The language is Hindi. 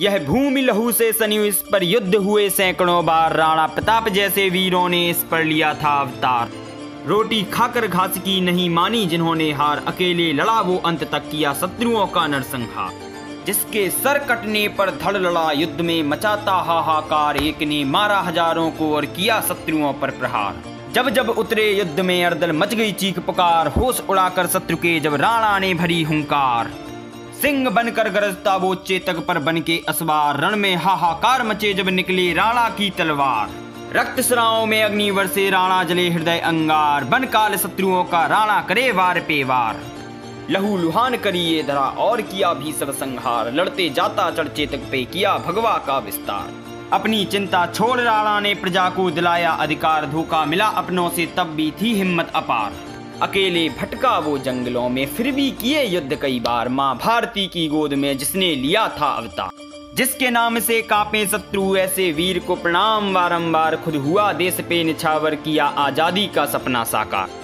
यह भूमि लहू से सनी, इस पर युद्ध हुए सैकड़ों बार, राणा प्रताप जैसे वीरों ने इस पर लिया था अवतार। रोटी खाकर घास की नहीं मानी जिन्होंने हार, अकेले लड़ा वो अंत तक, किया शत्रुओं का नरसंहार। जिसके सर कटने पर धड़ लड़ा, युद्ध में मचाता हाहाकार, एक ने मारा हजारों को और किया शत्रुओं पर प्रहार। जब जब उतरे युद्ध में अर्दल, मच गई चीख पुकार, होश उड़ाकर शत्रु के जब राणा ने भरी हुंकार। सिंह बनकर गरजता वो चेतक पर बनके असवार, रण में हाहाकार मचे जब निकले राणा की तलवार। रक्त स्रावों में अग्नि वर्षे राणा जले हृदय अंगार, बन काल शत्रुओं का राणा करे वार पे वार। लहू लुहान करिए धरा और किया भी सब संहार, लड़ते जाता चढ़ चेतक पे किया भगवा का विस्तार। अपनी चिंता छोड़ राणा ने प्रजा को दिलाया अधिकार, धोखा मिला अपनों से तब भी थी हिम्मत अपार। अकेले भटका वो जंगलों में फिर भी किए युद्ध कई बार, माँ भारती की गोद में जिसने लिया था अवतार। जिसके नाम से कांपे शत्रु ऐसे वीर को प्रणाम वारंबार, खुद हुआ देश पे निछावर, किया आजादी का सपना साकार।